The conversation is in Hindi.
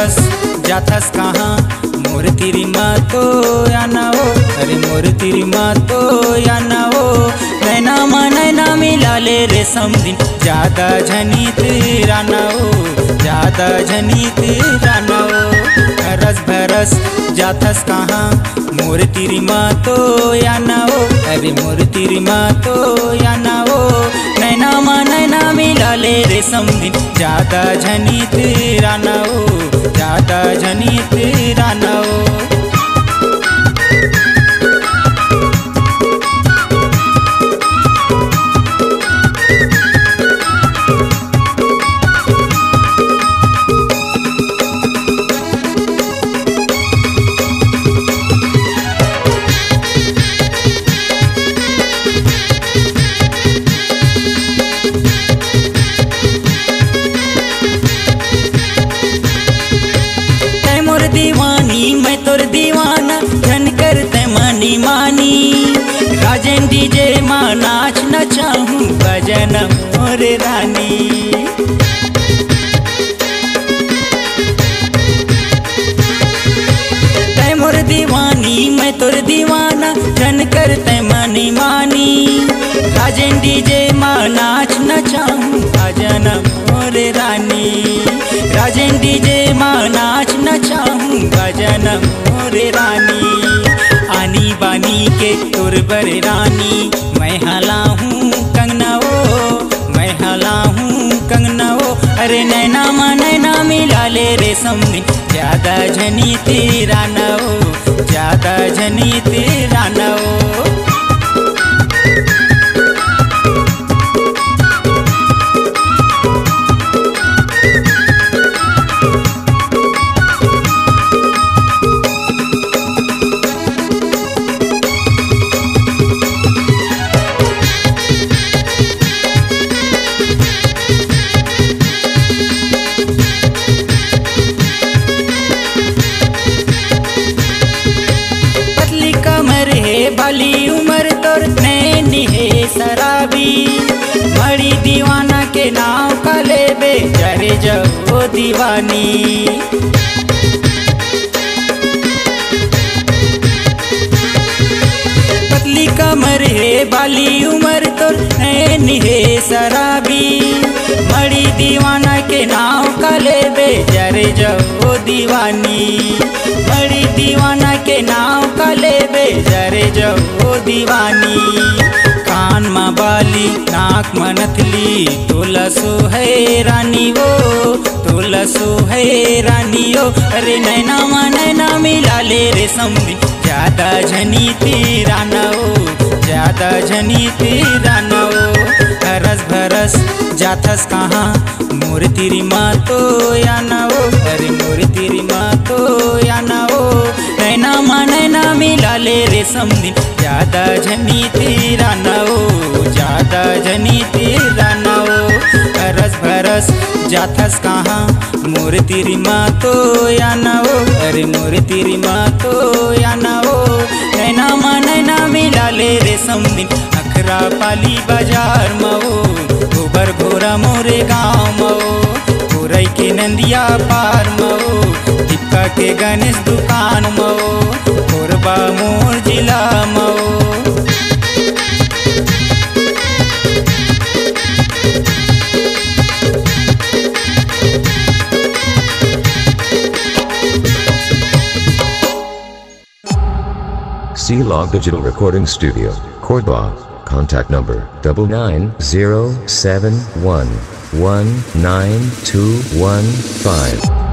जाथस जाथस कहाँ मोर तेरी माँ तो या ना हो, अरे मोर तेरी माँ तो या ना हो। नैना माँ नैना मिला ले रेशम दिन ज्यादा झनी तेरा ना हो, ज्यादा झनी तेरा ना हो। भरस भरस जाथस कहाँ मोर तेरी माँ तो या ना हो, अरे मोर तेरी माँ तो या ना हो। नैना माँ नैना मिला ले रेशम दिन ज्यादा झनी तेरा ना हो, ज्यादा झनी तेरा ना हो। राजन डीजे माँ नाच नचाऊं भजन मोर रानी, तै मोर दीवानी मैं तोर दीवाना जन कर तै मानी मानी। राजन डीजे माँ नाच नचाऊं भजन मोर रानी, राजन डीजे माँ नाच नचाऊं भजन मोर रानी। आनी बानी के तोर बर रानी मैं हला हूँ कंगना हो, मैं हला हूँ कंगना हो। अरे नैना माँ नैना मिला ले रेशम दिन ज्यादा झनी तेरा ना हो, ज्यादा झनी तेरा ना हो। भली उम्र तोर नैनी है शराबी, बड़ी दीवाना के नाव का लेबे जरे जब वो दीवानी। पतली कमर है भली उम्र तोर नैनी है शराबी, बड़ी दीवाना के नाव का लेबे जरे जब वो दीवानी। बड़ी दीवाना के नाव का लेबे जरे जब वो दीवानी। कान माँ बाली नाक मनथली तोला सुहरानी वो, तोला सुहरानी हो। अरे नैना माँ नैना मिला ले रेशम दिन ज्यादा झनी तेरा ना हो, ज्यादा झनी तेरा ना हो। भरस भरस जाथस कहाँ मोर तेरी माँ तो या ना हो, अरे मोर तेरी माँ तो या ना हो। नैना माँ नैना मिला ले रेशम दिन ज्यादा झनी तेरा ना हो, ज्यादा झनी तेरा ना हो। भरस भरस जाथस कहाँ मोर तेरी माँ तो या ना हो, अरे मोर तेरी माँ तो या ना हो। नैना माँ नैना मिला ले रेशम दिन अखरा पाली बाजार में हो, गोबर घोरा मोरे गाँव मो, गोरई के नंदिया पार मो, टिक्का के गणेश दुकान मो, कोरबा मोर जिला मो। Shila Digital Recording Studio, Korba. Contact number 990711921 5